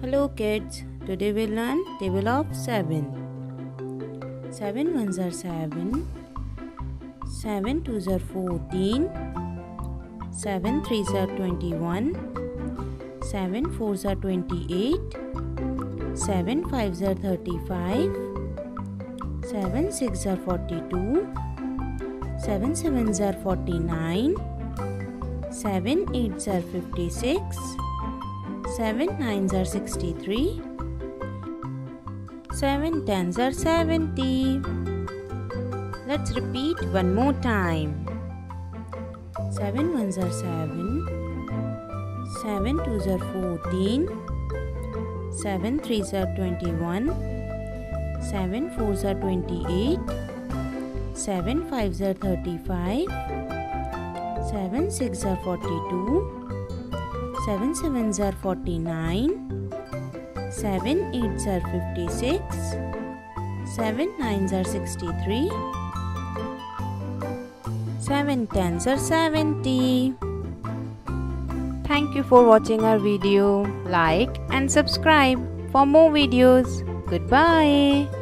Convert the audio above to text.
Hello kids, today we learn table of 7. 7 ones are 7, 7 twos are 14, 7 threes are 21, 7 fours are 28, 7 fives are 35, 7 six are 42, 7 sevens are 49, 7 eights are 56, 7 nines are 63, 7 tens are 70. Let's repeat one more time. 7 ones are 7, 7 twos are 14, 7 threes are 21, 7 fours are 28, 7 fives are 35, 7 six are 42, 7 sevens are 49, 7 eights are 56, 7 nines are 63, 7 tens are 70. Thank you for watching our video. Like and subscribe for more videos. Goodbye.